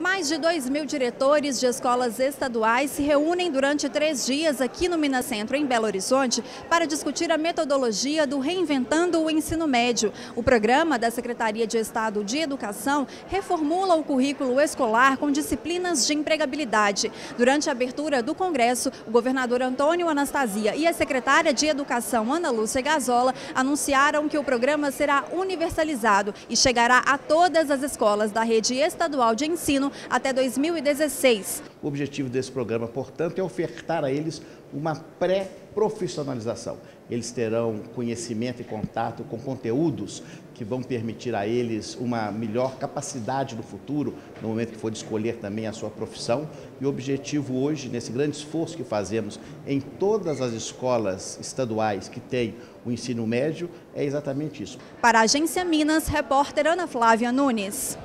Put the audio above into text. Mais de 2.000 diretores de escolas estaduais se reúnem durante 3 dias aqui no Minascentro, em Belo Horizonte, para discutir a metodologia do Reinventando o Ensino Médio. O programa da Secretaria de Estado de Educação reformula o currículo escolar com disciplinas de empregabilidade. Durante a abertura do Congresso, o governador Antonio Anastasia e a secretária de Educação, Ana Lúcia Gazola, anunciaram que o programa será universalizado e chegará a todas as escolas da rede estadual de ensino até 2016. O objetivo desse programa, portanto, é ofertar a eles uma pré-profissionalização. Eles terão conhecimento e contato com conteúdos que vão permitir a eles uma melhor capacidade no futuro, no momento que for de escolher também a sua profissão. E o objetivo hoje, nesse grande esforço que fazemos em todas as escolas estaduais que têm o ensino médio, é exatamente isso. Para a Agência Minas, repórter Ana Flávia Nunes.